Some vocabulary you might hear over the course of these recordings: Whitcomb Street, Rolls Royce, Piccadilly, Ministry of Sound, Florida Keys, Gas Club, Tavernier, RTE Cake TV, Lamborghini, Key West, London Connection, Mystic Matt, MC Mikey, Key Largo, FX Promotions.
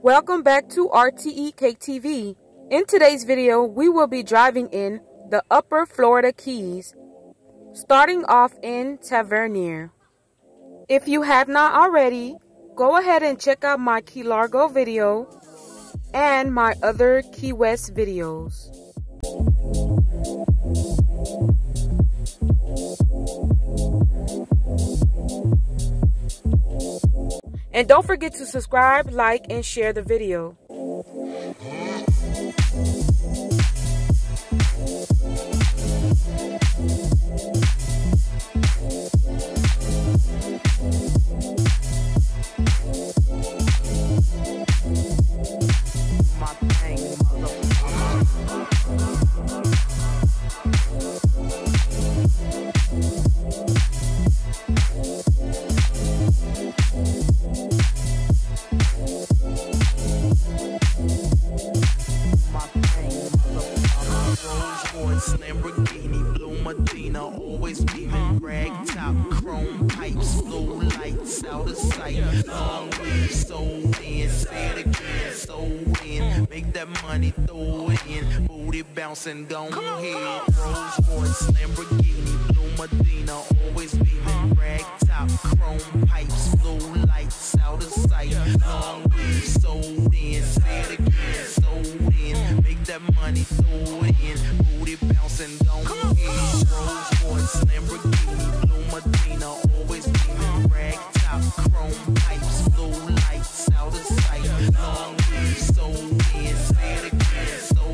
Welcome back to RTE Cake TV. In today's video, we will be driving in the Upper Florida Keys, starting off in Tavernier. If you have not already, go ahead and check out my Key Largo video and my other Key West videos. And don't forget to subscribe, like, and share the video. Lamborghini, blue Medina, always beaming, rag top, chrome pipes, blue lights, out of sight, long way, so in, say it again, so in, make that money, throw it in, booty bouncing, go ahead, Rolls Royce, Lamborghini, blue Medina, always beaming, rag top, chrome pipes, blue lights, out of sight, long way, so in, say it again, so in, make that money, throw it in, and don't eat Rolls Royce, Lamborghini, blue Medina, always beaming, rag top, chrome pipes, blue lights, out of sight, long leaves, so in, say it again, so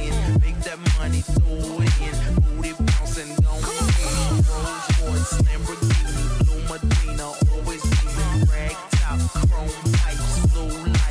in, make that money, throw it in, booty bounce and don't eat Rolls Royce, Lamborghini, blue Medina, always beaming, rag top, chrome pipes, blue lights,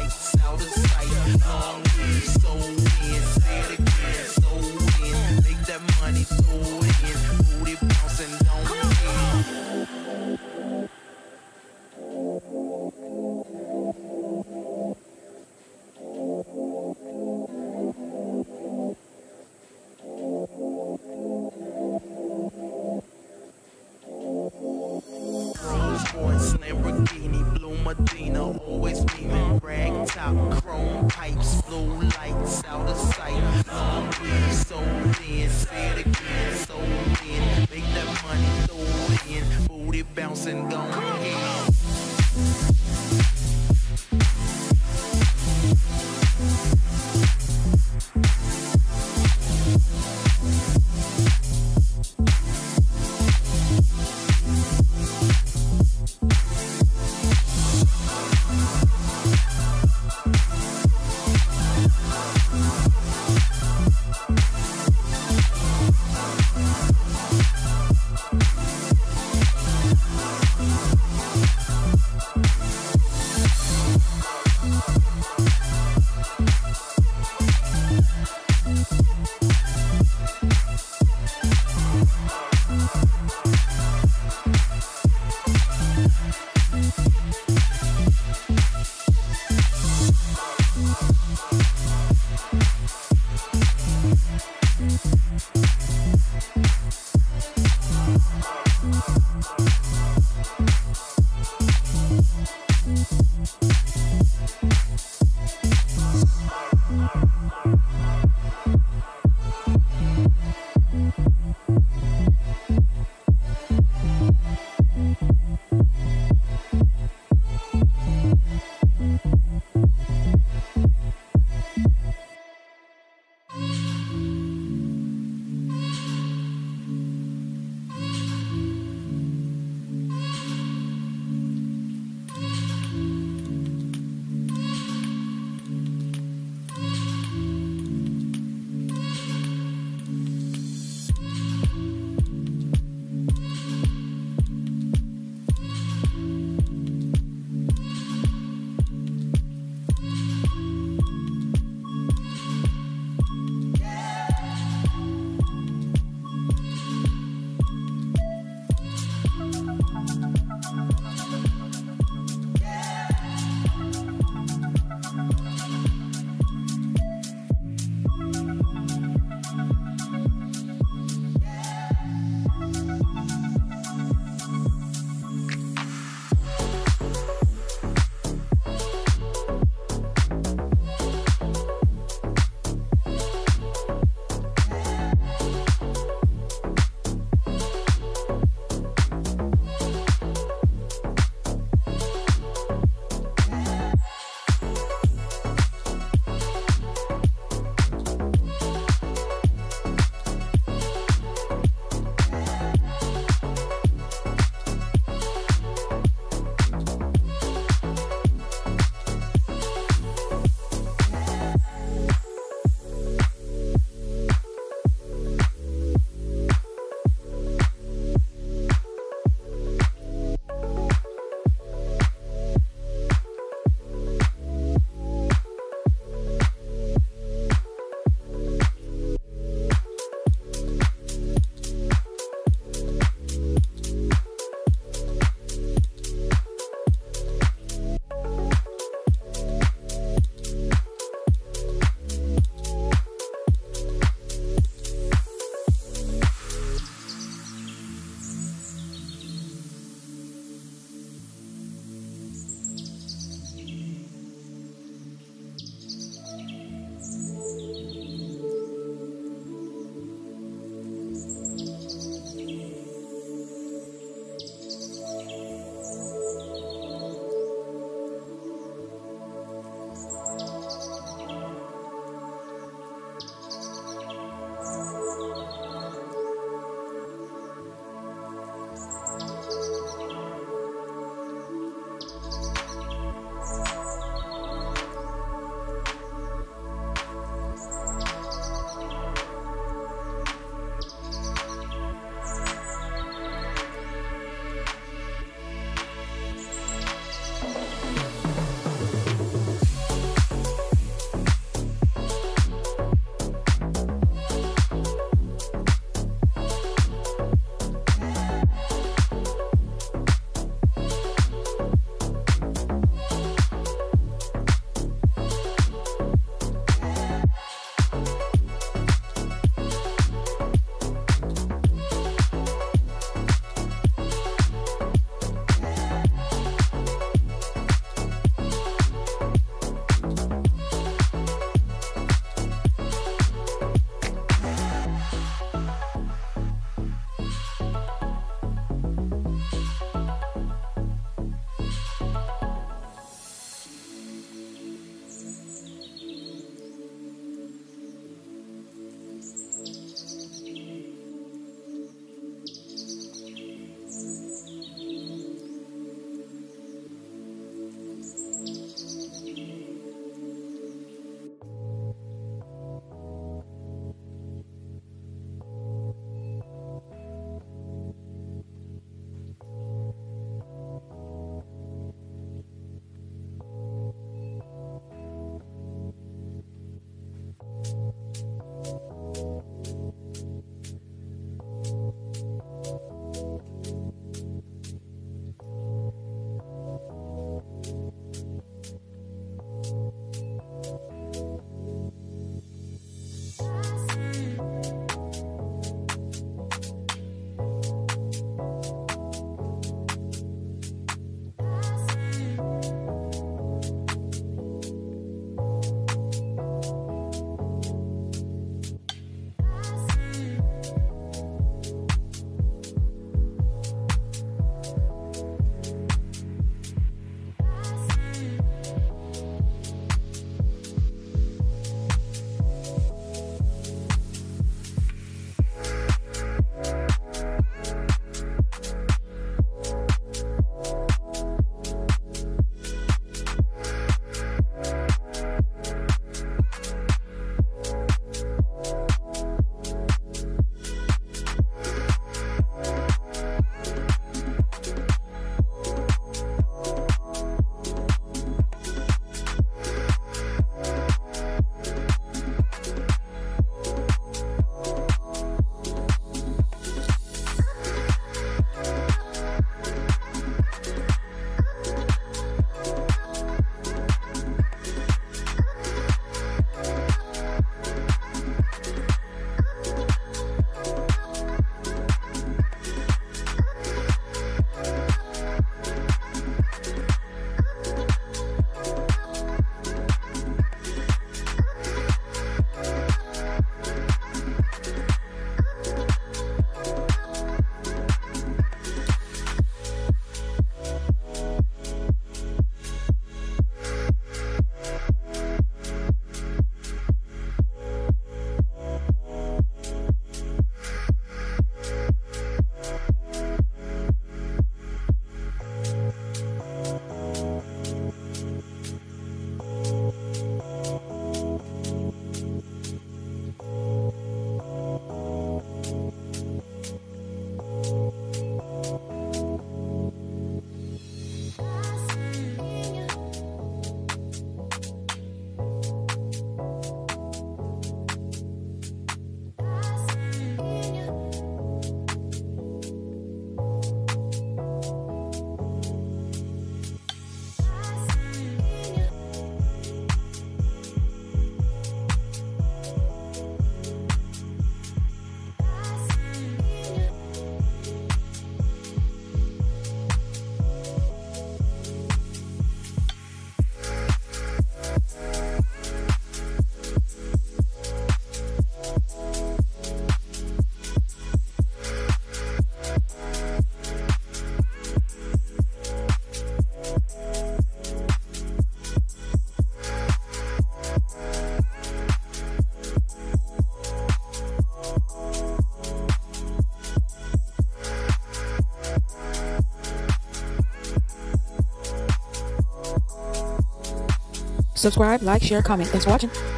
Subscribe, like, share, comment. Thanks for watching.